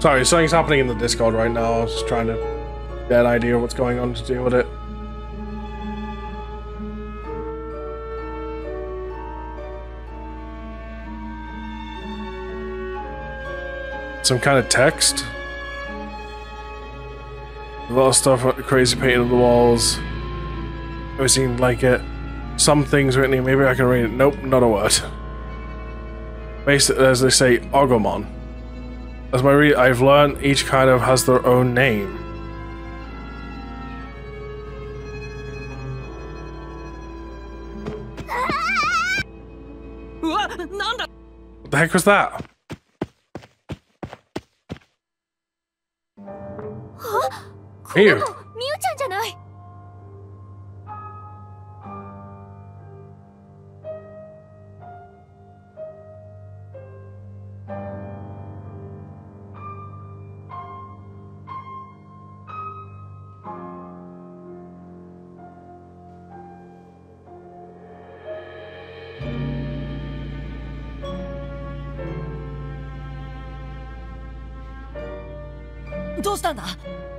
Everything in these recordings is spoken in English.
Sorry, something's happening in the Discord right now. I was just trying to get an idea of what's going on to deal with it. Some kind of text. A lot of stuff, crazy painting on the walls. It seemed like it. Some things written here, maybe I can read it. Nope, not a word. Basically, as they say, Agumon. As my read, I've learned each kind of has their own name. What the heck was that? Mew.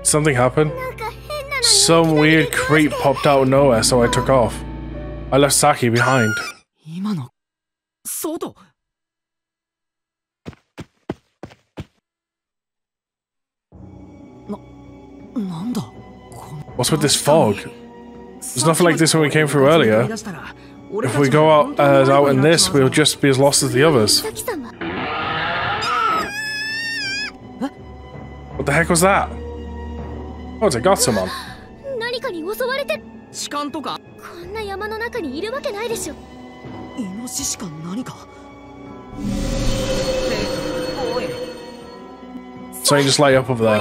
Something happened. Some weird creep popped out of nowhere, so I took off. I left Saki behind. What's with this fog? There's nothing like this when we came through earlier. If we go out in this, we'll just be as lost as the others. What the heck was that? Oh, it's a Gotsumon. So you just lay up over there.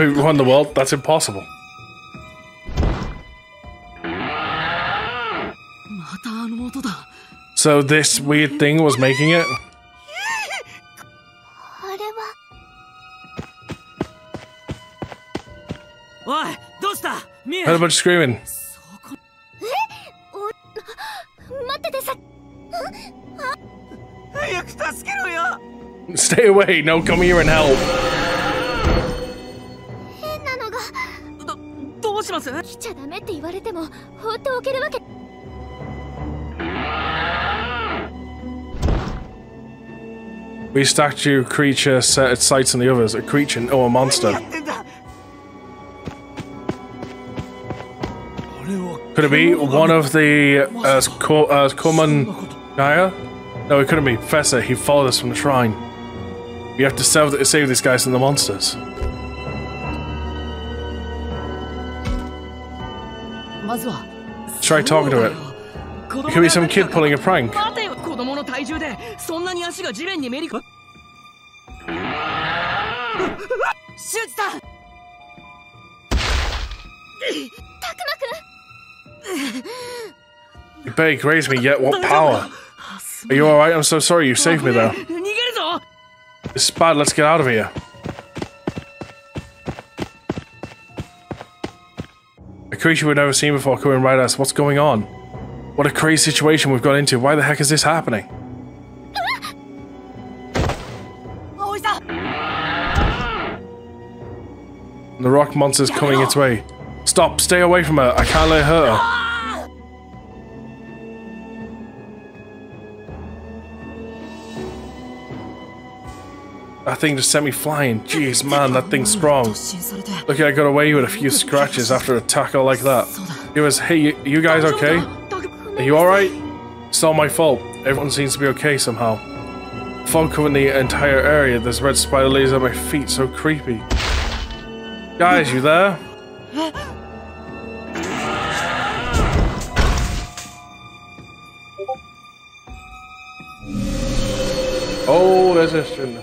Who won the world? That's impossible. So this weird thing was making it? Heard a bunch of screaming. Stay away, no, come here and help. We statue creature set its sights on the others, a creature or a monster. Could it be one of the Koromon Gaia? No, it couldn't be. Fessa, he followed us from the shrine. We have to save these guys from the monsters. Try talking to it. It could be some kid pulling a prank. You better graze me, yet what power? Are you alright? I'm so sorry, you saved me though. This is bad, let's get out of here. A creature we've never seen before coming right at us. What's going on? What a crazy situation we've got into. Why the heck is this happening? The rock monster's coming its way. Stop! Stay away from her! I can't let her! That thing just sent me flying. Jeez, man, that thing's strong. Look, I got away with a few scratches after a tackle like that. It was, hey, you guys okay? Are you alright? It's not my fault. Everyone seems to be okay somehow. Fog covered the entire area. There's red spider lasers at my feet, so creepy. Guys, you there? Oh, there's a string.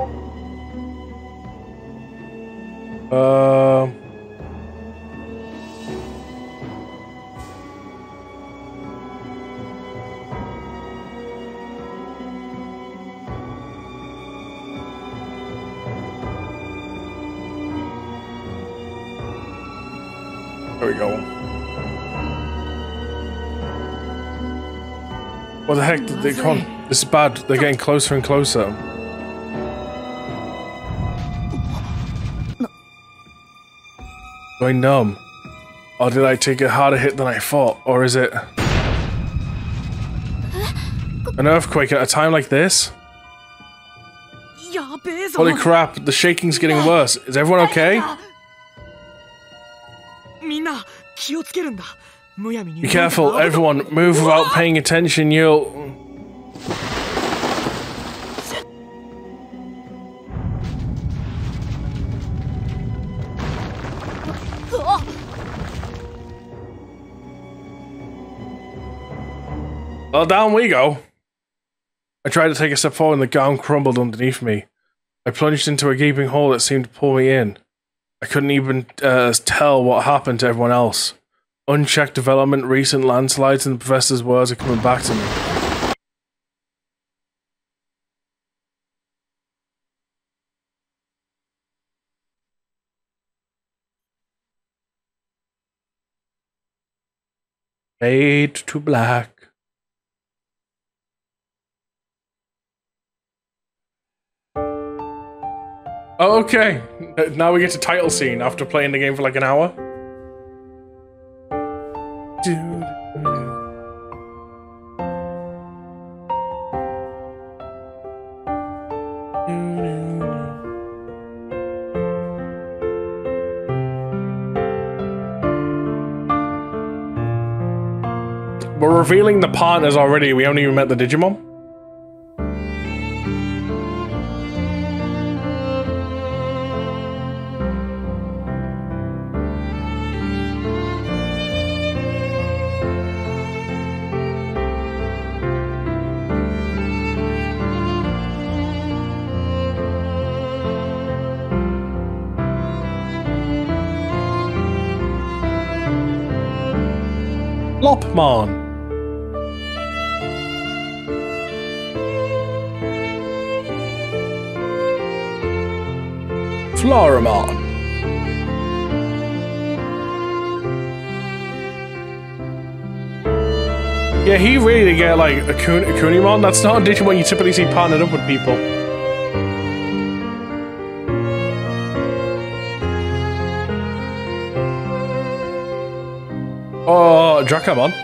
There we go. What the heck did they call? This is bad. They're getting closer and closer. Going numb. Or did I take a harder hit than I thought? Or is it an earthquake at a time like this? Holy crap, the shaking's getting worse. Is everyone okay? Be careful, everyone. Move without paying attention, you'll... Well, down we go. I tried to take a step forward and the ground crumbled underneath me. I plunged into a gaping hole that seemed to pull me in. I couldn't even tell what happened to everyone else. Unchecked development, recent landslides, and the professor's words are coming back to me. Fade to black. Oh, okay. Now we get a title scene after playing the game for like an hour. We're revealing the partners already. We haven't even met the Digimon. Lopmon. Floramon. Yeah, he really did get like a Kunemon. That's not a Digimon you typically see partnered up with people. Oh, Drakamon.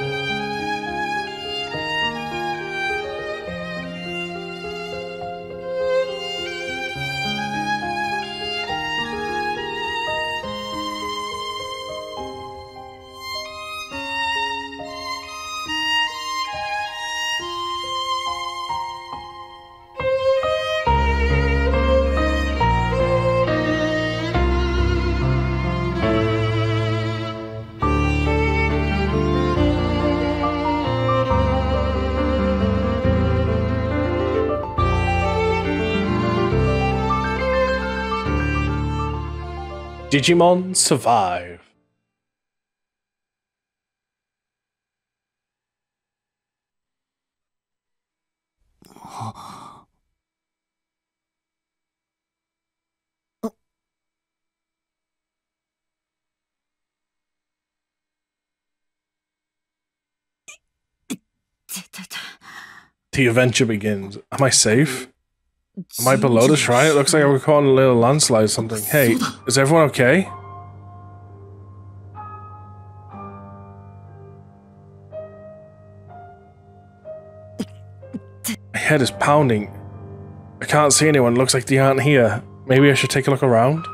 Digimon Survive. The adventure begins. Am I safe? Am I below the shrine? It looks like I'm caught in a little landslide or something. Hey, is everyone okay? My head is pounding. I can't see anyone. Looks like they aren't here. Maybe I should take a look around?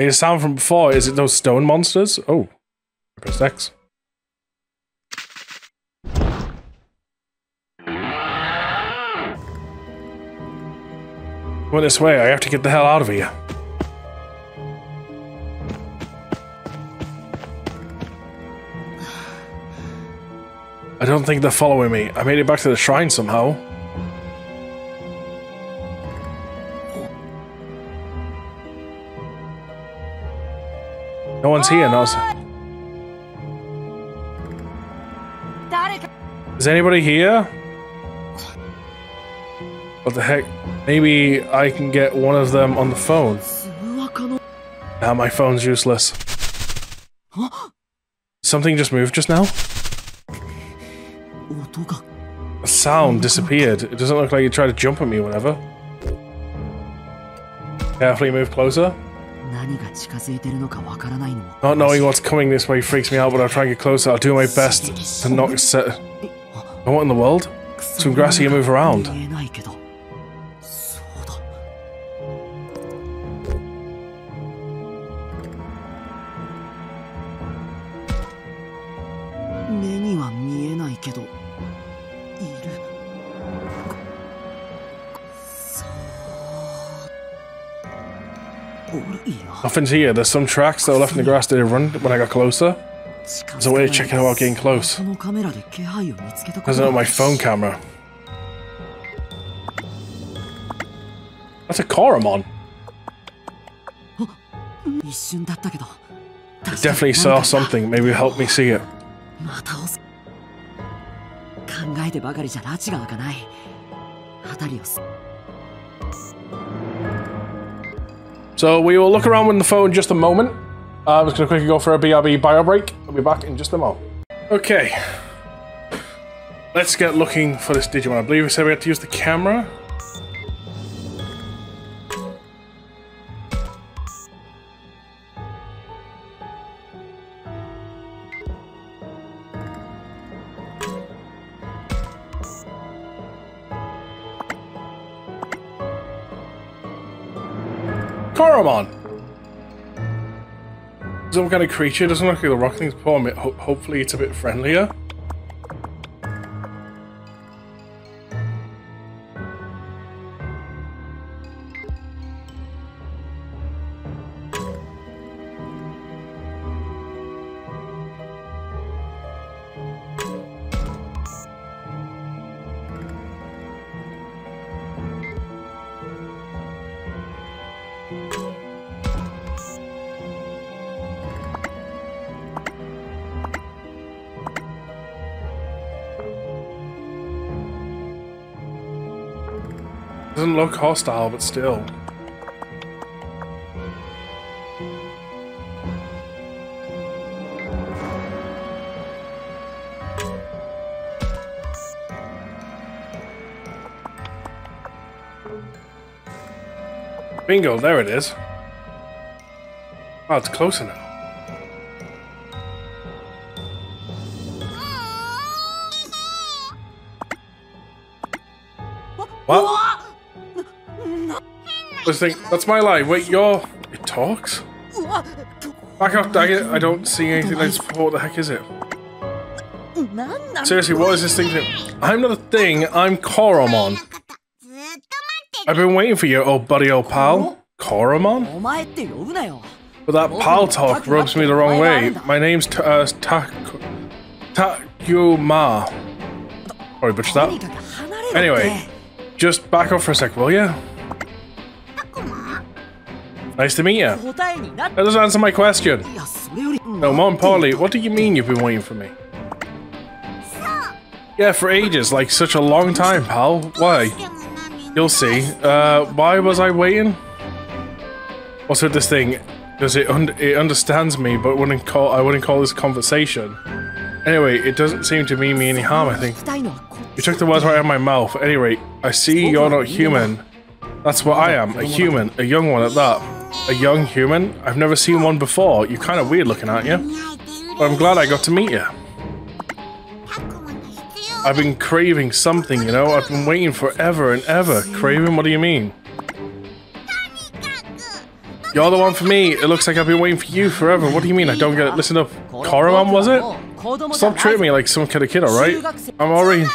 Make a sound from before. Is it those stone monsters? Oh. I pressed X. Well, this way, I have to get the hell out of here. I don't think they're following me. I made it back to the shrine somehow. No one's here, no. Is anybody here? What the heck? Maybe I can get one of them on the phone. Now my phone's useless. Something just moved just now? The sound disappeared. It doesn't look like you tried to jump at me or whatever. Carefully move closer. Not knowing what's coming this way freaks me out, but I'll try and get closer. I'll do my best to not set... Oh, what in the world? Some grassy move around. Nothing's here. There's some tracks that were left in the grass that I run when I got closer. There's a way of checking out getting close. Doesn't know my phone camera. That's a Koromon. I definitely saw something. Maybe help me see it. So we will look around with the phone in just a moment. I'm just going to quickly go for a BRB bio break. I'll be back in just a moment. Okay. Let's get looking for this Digimon. I believe we said we had to use the camera. Koromon! Some kind of creature, doesn't look like the rock thing's poor. Hopefully it's a bit friendlier. Doesn't look hostile, but still. Bingo, there it is. Oh, it's closer now. What? Thing. That's my line. Wait, you're... It talks? Back off, Daggett. I don't see anything like support. What the heck is it? Seriously, what is this thing? I'm not a thing. I'm Koromon. I've been waiting for you, old buddy, old pal. Koromon? But that pal talk rubs me the wrong way. My name's Takuma. Sorry, butchered that. Anyway, just back off for a sec, will you? Nice to meet you. That doesn't answer my question. No, more importantly, what do you mean you've been waiting for me? Yeah, for ages, like such a long time, pal. Why? You'll see. Why was I waiting? What's with this thing? Because it understands me, but I wouldn't call this conversation. Anyway, it doesn't seem to mean me any harm, I think. You took the words right out of my mouth. At any rate, I see you're not human. That's what I am, a human, a young one at that. A young human? I've never seen one before. You're kind of weird looking, aren't you? But I'm glad I got to meet you. I've been craving something, you know? I've been waiting forever and ever. Craving? What do you mean? You're the one for me. It looks like I've been waiting for you forever. What do you mean? I don't get it. Listen up. Koromon, was it? Stop treating me like some kind of kid, alright? I'm already...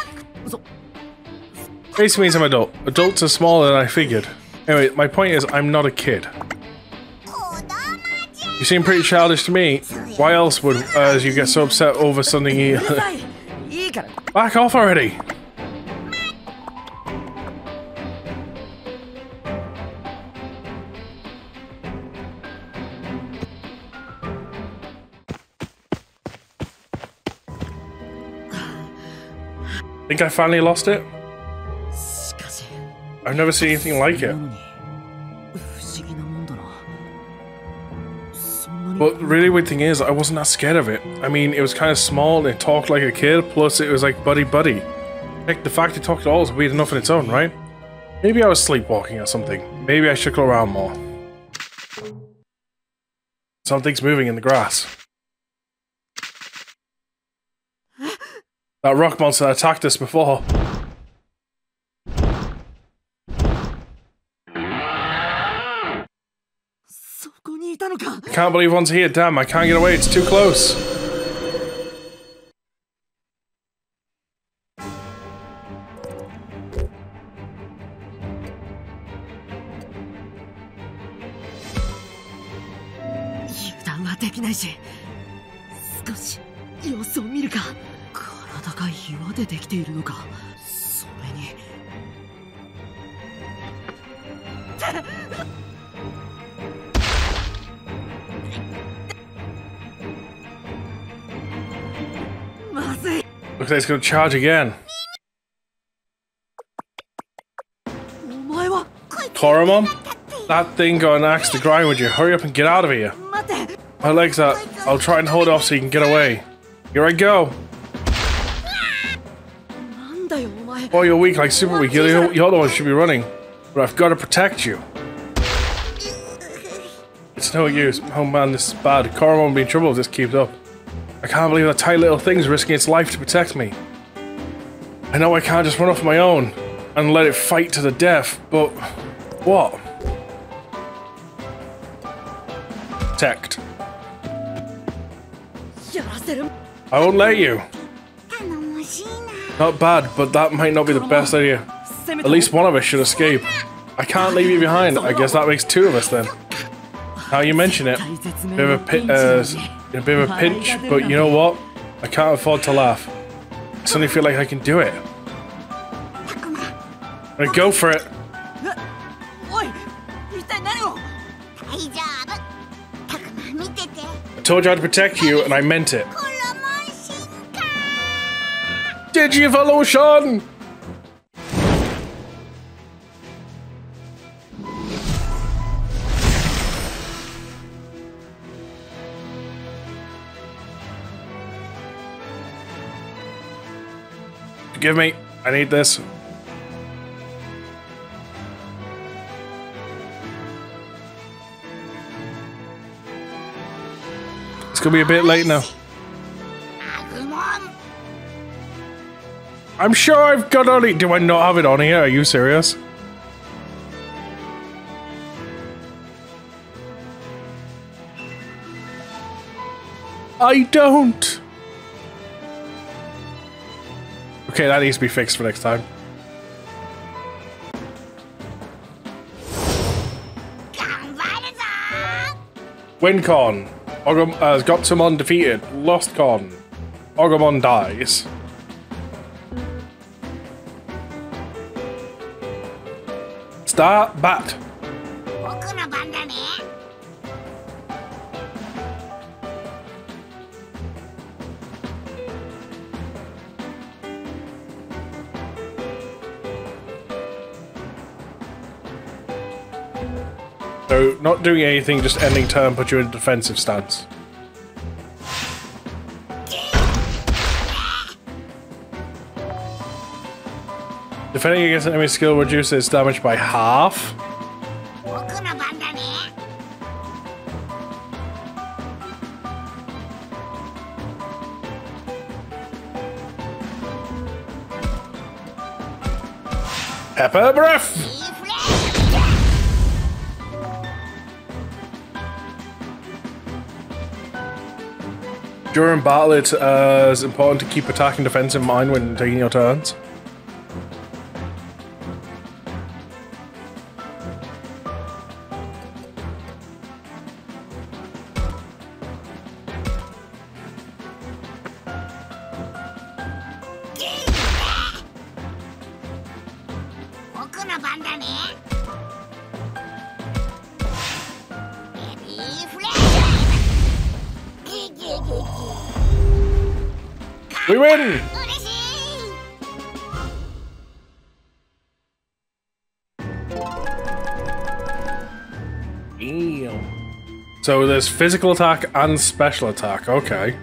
Basically means I'm an adult. Adults are smaller than I figured. Anyway, my point is I'm not a kid. You seem pretty childish to me. Why else would you get so upset over something you... Back off already! Think I finally lost it? I've never seen anything like it. But the really weird thing is, I wasn't that scared of it. I mean, it was kind of small and it talked like a kid, plus it was like buddy-buddy. Heck, the fact it talked at all is weird enough on its own, right? Maybe I was sleepwalking or something. Maybe I should go around more. Something's moving in the grass. That rock monster attacked us before. Can't believe one's here, damn, I can't get away, it's too close. Looks like it's gonna charge again. Koromon? That thing got an axe to grind with you. Hurry up and get out of here. My legs are. I'll try and hold off so you can get away. Here I go. Oh, you're weak, like super weak. You're the one should be running. But I've got to protect you. It's no use. Oh man, this is bad. Koromon will be in trouble if this keeps up. I can't believe that tight little thing's risking its life to protect me. I know I can't just run off my own and let it fight to the death, but what? Protect. I won't let you. Not bad, but that might not be the best idea. At least one of us should escape. I can't leave you behind. I guess that makes two of us then. Now you mention it. In a bit of a pinch, but you know what? I can't afford to laugh. I suddenly feel like I can do it. I go for it. I told you I'd protect you, and I meant it. Digivolution! Give me. I need this. It's gonna be a bit late now. I'm sure I've got on it. Do I not have it on here? Are you serious? I don't. Okay, that needs to be fixed for next time. Win con. Gotsumon defeated. Lost con. Agumon dies. Start bat. So, not doing anything, just ending turn, put you in a defensive stance. Defending against an enemy skill reduces its damage by half. Pepper breath! During battle, it's important to keep attack and defense in mind when taking your turns. We win! Ew. So there's physical attack and special attack, okay.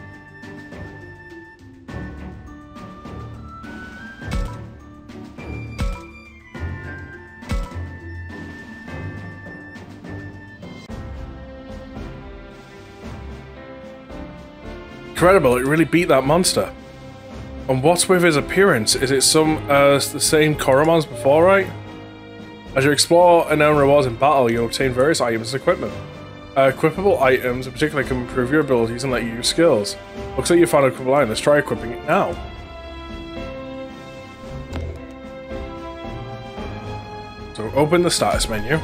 Incredible, it really beat that monster. And what's with his appearance? Is it the same Koromon's before, right? As you explore and earn rewards in battle, you'll obtain various items and equipment. Equipable items in particular can improve your abilities and let you use skills. Looks like you found a equipable item, let's try equipping it now. So open the status menu.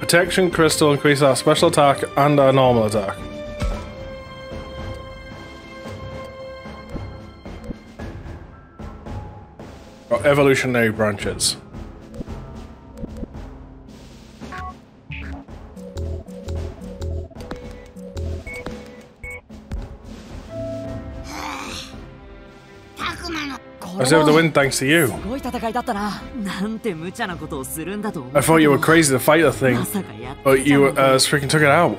Protection crystal increases our special attack and our normal attack. Got evolutionary branches. I was able to win thanks to you. I thought you were crazy to fight the thing, but you freaking took it out.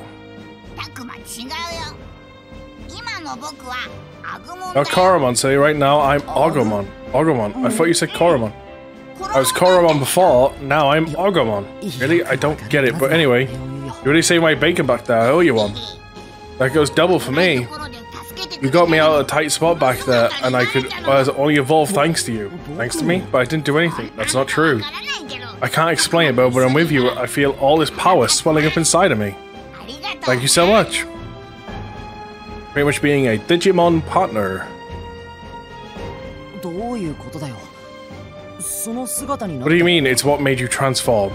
Now Koromon, say right now I'm Agumon. Agumon, I thought you said Koromon. I was Koromon before, now I'm Agumon. Really? I don't get it, but anyway. You already saved my bacon back there, I owe you one. That goes double for me. You got me out of a tight spot back there, and I could only evolve thanks to you. Thanks to me? But I didn't do anything. That's not true. I can't explain it, but when I'm with you, I feel all this power swelling up inside of me. Thank you so much. Pretty much being a Digimon partner. What do you mean? It's what made you transform?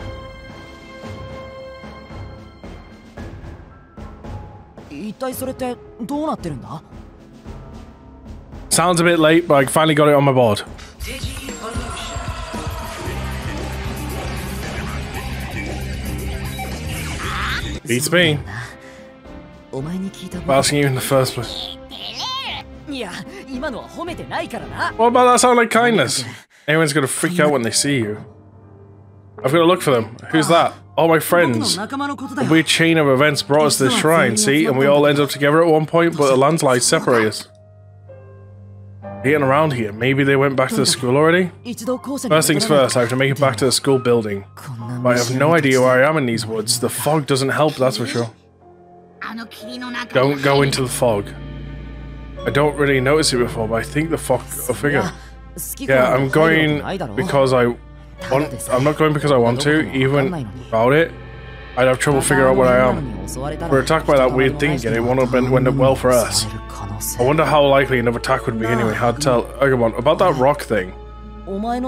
Sounds a bit late, but I finally got it on my board. Beats me. I'm asking you in the first place. What about that sound like kindness? Anyone's gonna freak out when they see you. I've gotta look for them. Who's that? All my friends. A weird chain of events brought us to this shrine, see? And we all ended up together at one point, but a landslide separated us. Getting around here. Maybe they went back to the school already? First things first, I have to make it back to the school building. But I have no idea where I am in these woods. The fog doesn't help, that's for sure. Don't go into the fog. I don't really notice it before, but I think the fog will figure. Yeah, I'm going because I want... I'm not going because I want to, even about it. I'd have trouble figuring out where I am. We're attacked by that weird thing again. It won't end up well for us. I wonder how likely another attack would be anyway. Hard to tell. Agumon, about that rock thing.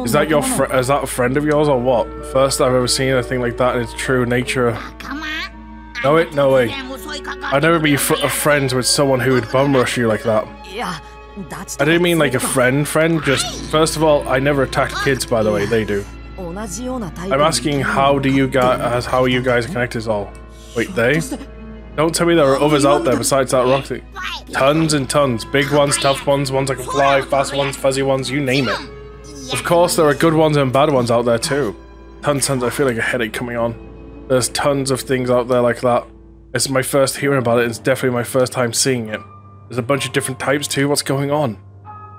Is that your a friend of yours or what? First I've ever seen a thing like that in its true nature. No it, no way. I'd never be friends with someone who would bum rush you like that. I didn't mean like a friend, just first of all, I never attacked kids by the way, they do. I'm asking how you guys are connected is all. Wait, they? Don't tell me there are others out there besides that rock thing. Tons and tons. Big ones, tough ones, ones that can fly, fast ones, fuzzy ones, you name it. Of course, there are good ones and bad ones out there too. Tons, I feel like a headache coming on. There's tons of things out there like that. It's my first hearing about it, it's definitely my first time seeing it. There's a bunch of different types too, what's going on?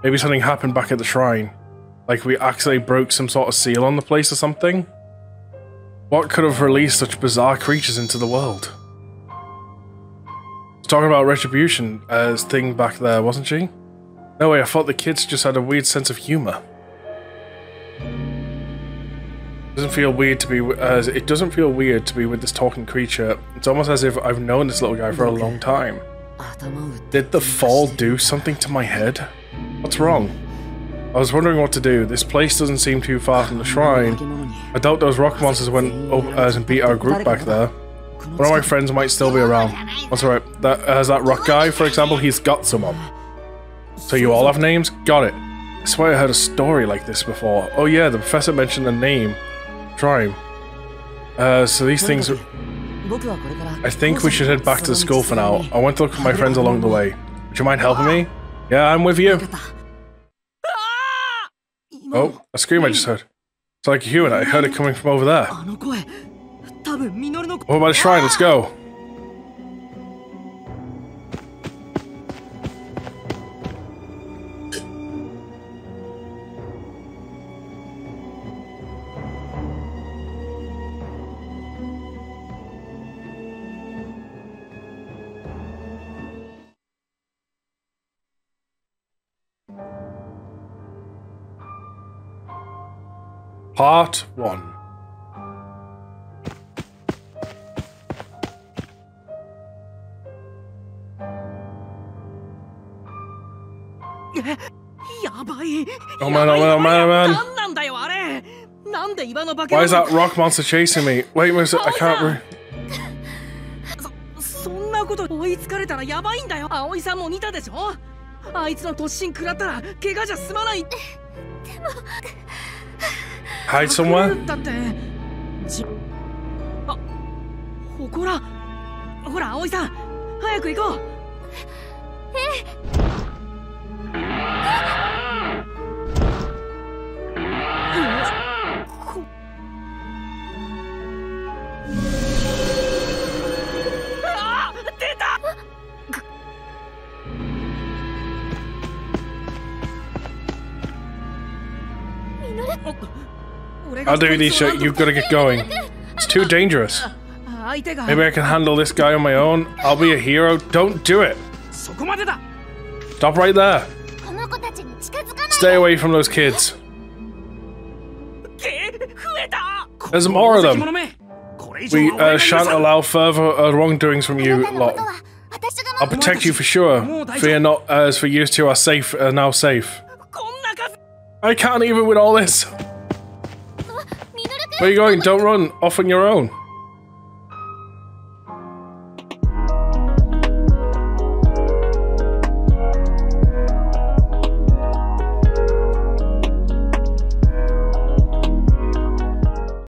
Maybe something happened back at the shrine. Like we actually broke some sort of seal on the place or something? What could have released such bizarre creatures into the world? talking about retribution as thing back there, wasn't she? No way, I thought the kids just had a weird sense of humor. It doesn't feel weird to be with this talking creature. It's almost as if I've known this little guy for a long time. Did the fall do something to my head? What's wrong? I was wondering what to do. This place doesn't seem too far from the shrine. I doubt those rock monsters went up and beat our group back there. One of my friends might still be around. That's alright. That rock guy, for example, he's got someone. So you all have names? Got it. I swear I heard a story like this before. Oh yeah, the professor mentioned a name. Try. So these things... I think we should head back to the school for now. I want to look for my friends along the way. Would you mind helping me? Yeah, I'm with you. Oh, a scream I just heard. It's like a human. I heard it coming from over there. Over by the shrine, let's go. Part 1. Oh man. Why is that rock monster chasing me? Wait a minute, I can't breathe. Hide somewhere? I'll do these. You've got to get going. It's too dangerous. Maybe I can handle this guy on my own. I'll be a hero. Don't do it. Stop right there. Stay away from those kids. There's more of them. We shan't allow further wrongdoings from you lot. I'll protect you for sure. Fear not, as for you two are safe, now safe. I can't even with all this. Where are you going? Don't run. Off on your own.